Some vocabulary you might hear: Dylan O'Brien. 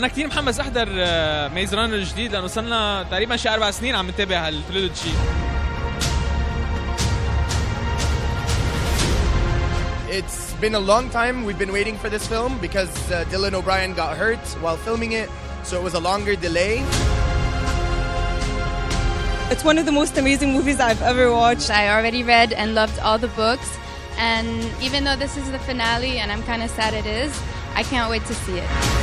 انا كثير محمس احضر ميز رانر الجديد لانه صرنا تقريبا شي 4 سنين عم نتابع هالتريلوجي. It's been a long time we've been waiting for this film because Dylan O'Brien got hurt while filming it, so it was a longer delay. It's one of the most amazing movies I've ever watched. I already read and loved all the books, and even though this is the finale and I'm kind of sad it is, I can't wait to see it.